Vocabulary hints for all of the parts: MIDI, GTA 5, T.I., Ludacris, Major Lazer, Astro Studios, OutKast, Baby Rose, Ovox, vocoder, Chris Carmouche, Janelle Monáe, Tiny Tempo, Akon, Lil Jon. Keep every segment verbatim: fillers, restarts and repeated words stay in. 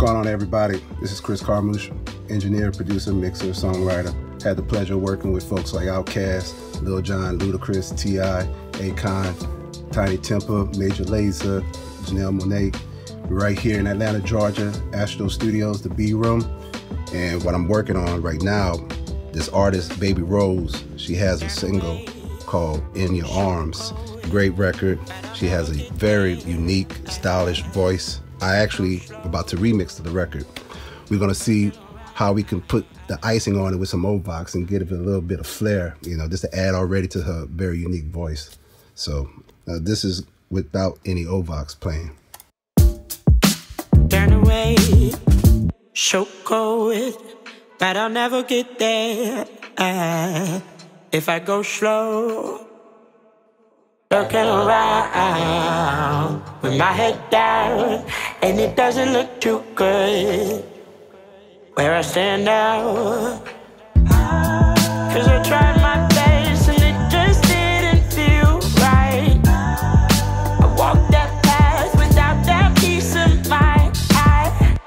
What's going on, everybody? This is Chris Carmouche, engineer, producer, mixer, songwriter. Had the pleasure of working with folks like OutKast, Lil Jon, Ludacris, T I, Akon, Tiny Tempo, Major Lazer, Janelle Monáe. We're right here in Atlanta, Georgia, Astro Studios, the B Room. And what I'm working on right now, this artist, Baby Rose, she has a single called In Your Arms. Great record. She has a very unique, stylish voice. I actually about to remix the record. We're gonna see how we can put the icing on it with some Ovox and give it a little bit of flair, you know, just to add already to her very unique voice. So uh, this is without any Ovox playing. Turn away, show code, but I'll never get there. Uh, if I go slow, looking around with my head down, and it doesn't look too good where I stand now. Cause I tried my best and it just didn't feel right. I walked that path without that peace of mind. I...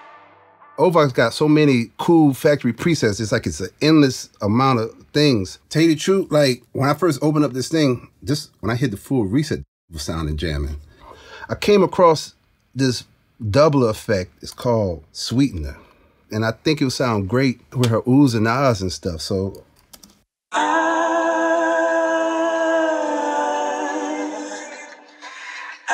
Ovox got so many cool factory presets. It's like it's an endless amount of things. Tell you the truth, like when I first opened up this thing, just when I hit the full reset, it was sounding jamming. I came across this doubler effect. It's called Sweetener. And I think it would sound great with her oohs and ahs and stuff. So I, I, I.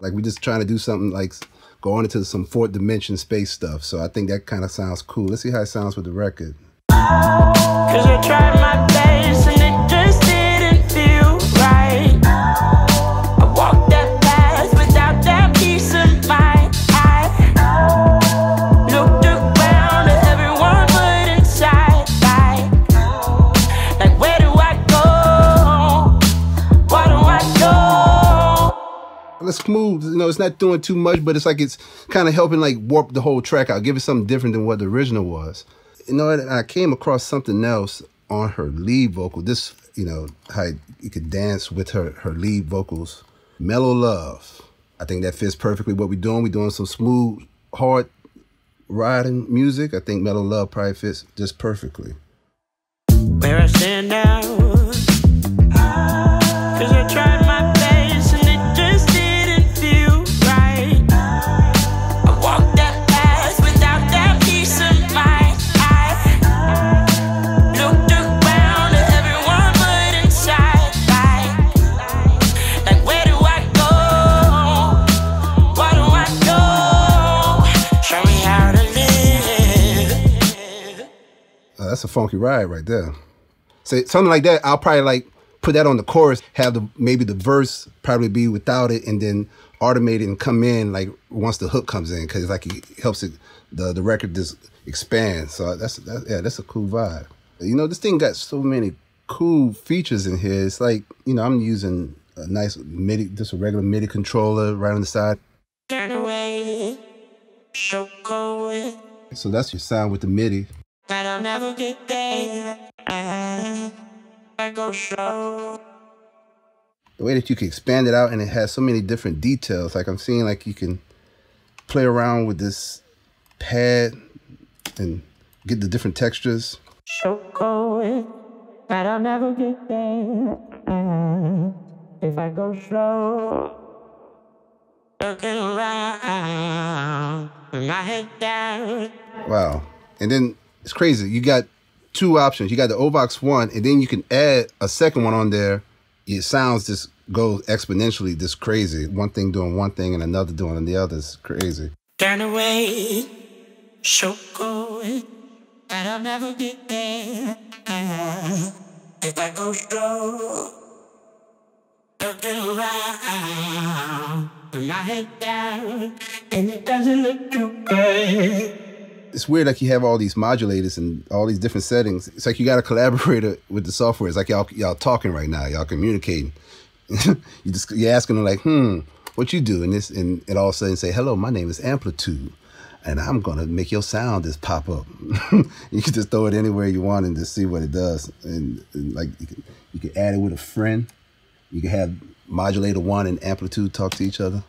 Like, we're just trying to do something like go on into some fourth dimension space stuff. So I think that kind of sounds cool. Let's see how it sounds with the record. Cause I tried my best and it just didn't feel right. I walked that path without that peace of mind. I looked around at everyone but inside. Like, like where do I go? Why do I go? Let's smooth, you know, it's not doing too much, but it's like it's kind of helping like warp the whole track out, give it something different than what the original was. You know, and I came across something else on her lead vocal. This, you know, how you could dance with her, her lead vocals. Mellow Love. I think that fits perfectly what we're doing. We're doing some smooth, hard riding music. I think Mellow Love probably fits just perfectly. Where I stand now, cause I tried my best and it just didn't. That's a funky ride right there. So something like that, I'll probably like put that on the chorus, have the maybe the verse probably be without it, and then automate it and come in like once the hook comes in, because like it helps it the the record just expand. So that's that, yeah, that's a cool vibe. You know, this thing got so many cool features in here. It's like, you know, I'm using a nice MIDI, just a regular MIDI controller right on the side. Turn away, show going. So that's your sound with the MIDI. But I'll never get there. I go slow. The way that you can expand it out, and it has so many different details. Like I'm seeing, like you can play around with this pad and get the different textures. So going, but I'll never get there. If I go slow, looking around with my head down. Wow, and then. It's crazy. You got two options. You got the Ovox one, and then you can add a second one on there. It sounds just goes exponentially this crazy. One thing doing one thing and another doing the other. It's crazy. Turn away, so going, and I'll never get there. If I go slow, looking around, with my head down, and it doesn't look too good. It's weird, like you have all these modulators and all these different settings. It's like you got a collaborator with the software. It's like y'all y'all talking right now, y'all communicating. you just you're asking them like, hmm, what you do in this, and it all of a sudden say, hello, my name is Amplitude, and I'm going to make your sound just pop up. You can just throw it anywhere you want and just see what it does. And, and like, you can, you can add it with a friend. You can have Modulator one and Amplitude talk to each other.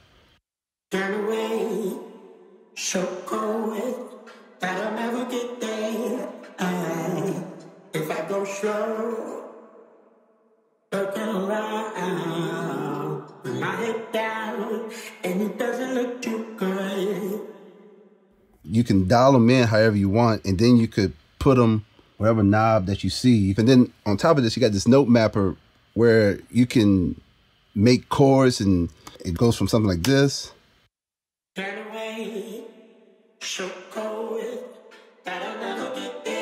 Turn away, so go it, that I'll never get there. I, if I go slow, look around, my head down, and it doesn't look too good. You can dial them in however you want, and then you could put them wherever knob that you see. You can then, on top of this, you got this note mapper where you can make chords, and it goes from something like this. Turn away, so cold, that I'll never get there.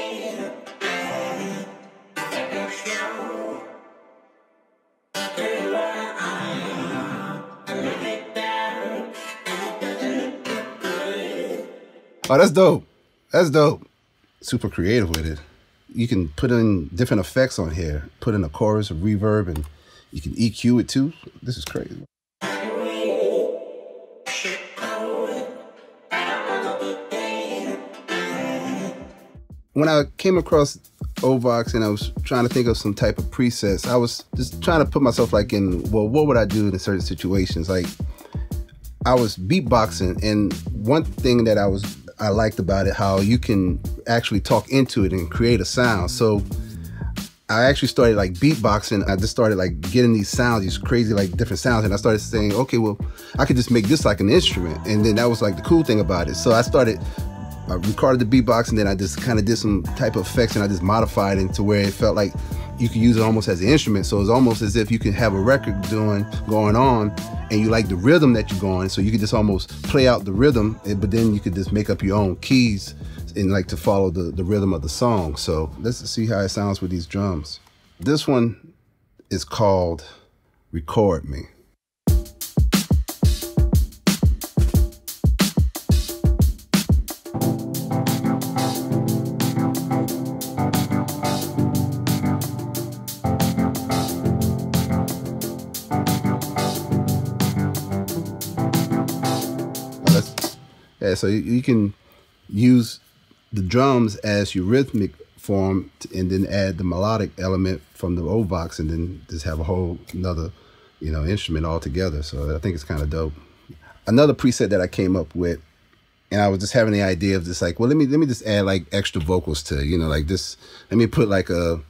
Oh, that's dope. That's dope. Super creative with it. You can put in different effects on here, put in a chorus, a reverb, and you can E Q it too. This is crazy. When I came across Ovox and I was trying to think of some type of presets, I was just trying to put myself like in, well, what would I do in certain situations? Like, I was beatboxing, and one thing that I was I liked about it, how you can actually talk into it and create a sound. So I actually started like beatboxing. I just started like getting these sounds, these crazy like different sounds. And I started saying, okay, well, I could just make this like an instrument. And then that was like the cool thing about it. So I started, I recorded the beatbox, and then I just kind of did some type of effects, and I just modified it to where it felt like you could use it almost as an instrument. So it's almost as if you can have a record doing, going on, and you like the rhythm that you're going, so you could just almost play out the rhythm, but then you could just make up your own keys and like to follow the, the rhythm of the song. So let's see how it sounds with these drums. This one is called Record Me. Yeah, so you can use the drums as your rhythmic form and then add the melodic element from the Ovox and then just have a whole another, you know, instrument all together. So I think it's kind of dope. Another preset that I came up with, and I was just having the idea of just like, well, let me let me just add like extra vocals to, you know, like this. Let me put like a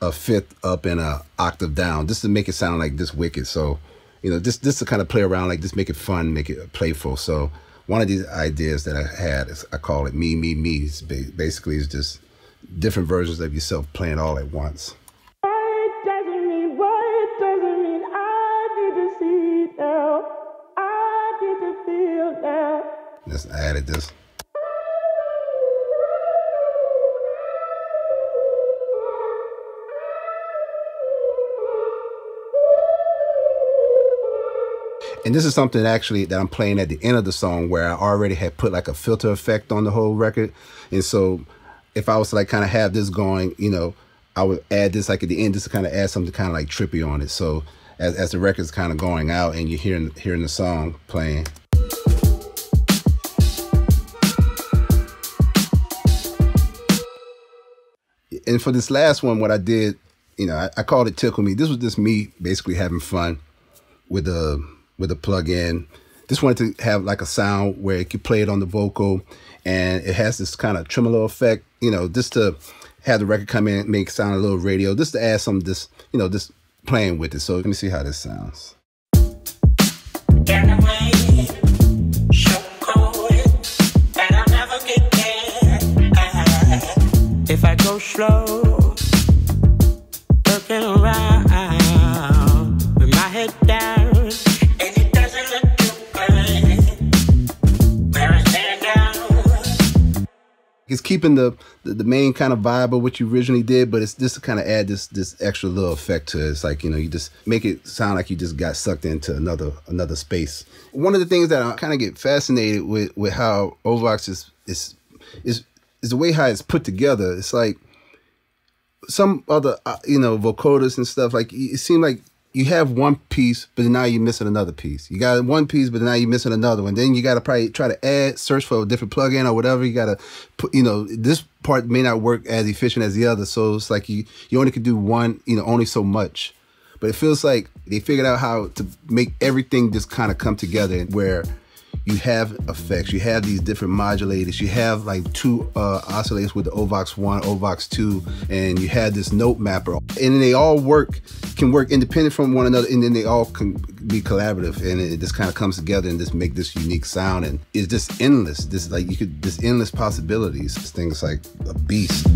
a fifth up and a octave down just to make it sound like this wicked. So, you know, just just to kind of play around, like just make it fun, make it playful. So one of these ideas that I had is, I call it me, me, me. It's basically, it's just different versions of yourself playing all at once. It doesn't mean what, it doesn't mean I need to see now. I need to feel now. Just added this. And this is something actually that I'm playing at the end of the song where I already had put like a filter effect on the whole record. And so if I was to like kind of have this going, you know, I would add this like at the end just to kind of add something kind of like trippy on it. So as, as the record's kind of going out and you're hearing, hearing the song playing. And for this last one, what I did, you know, I, I called it Tickle Me. This was just me basically having fun with the... with a plug-in. Just wanted to have like a sound where it could play it on the vocal, and it has this kind of tremolo effect, you know, just to have the record come in and make it sound a little radio, just to add some, just, you know, just playing with it. So let me see how this sounds. If I go slow, looking around with my head down, it's keeping the, the the main kind of vibe of what you originally did, but it's just to kind of add this this extra little effect to it. It's like, you know, you just make it sound like you just got sucked into another another space. One of the things that I kind of get fascinated with with how Ovox is is is is the way how it's put together. It's like some other, you know, vocoders and stuff, like it seemed like you have one piece, but now you're missing another piece. You got one piece, but now you're missing another one. Then you got to probably try to add, search for a different plugin or whatever. You got to put, you know, this part may not work as efficient as the other. So it's like you, you only could do one, you know, only so much. But it feels like they figured out how to make everything just kind of come together where you have effects, you have these different modulators, you have like two uh, oscillators with the Ovox one, Ovox two, and you have this note mapper. And they all work, can work independent from one another, and then they all can be collaborative, and it just kind of comes together and just make this unique sound. And it's just endless, this, like you could, this endless possibilities, this thing's like a beast.